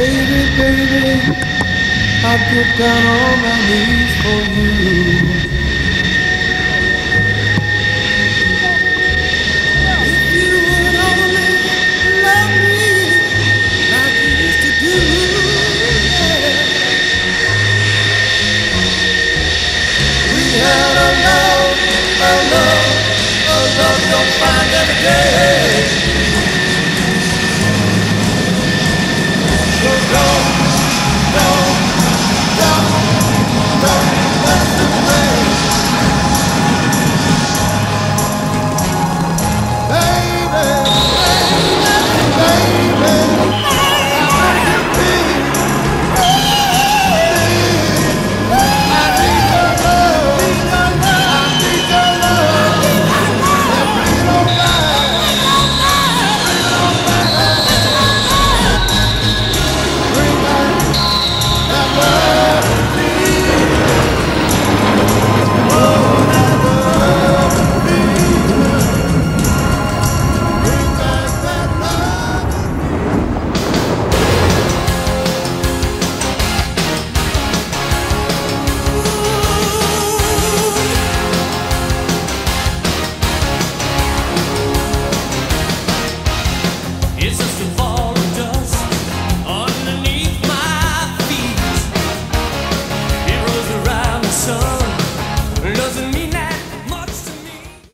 Baby, baby, I'd get down on my knees for you. If you would only love me like you used to do, yeah. We had a love, a love, a love you'll find every day.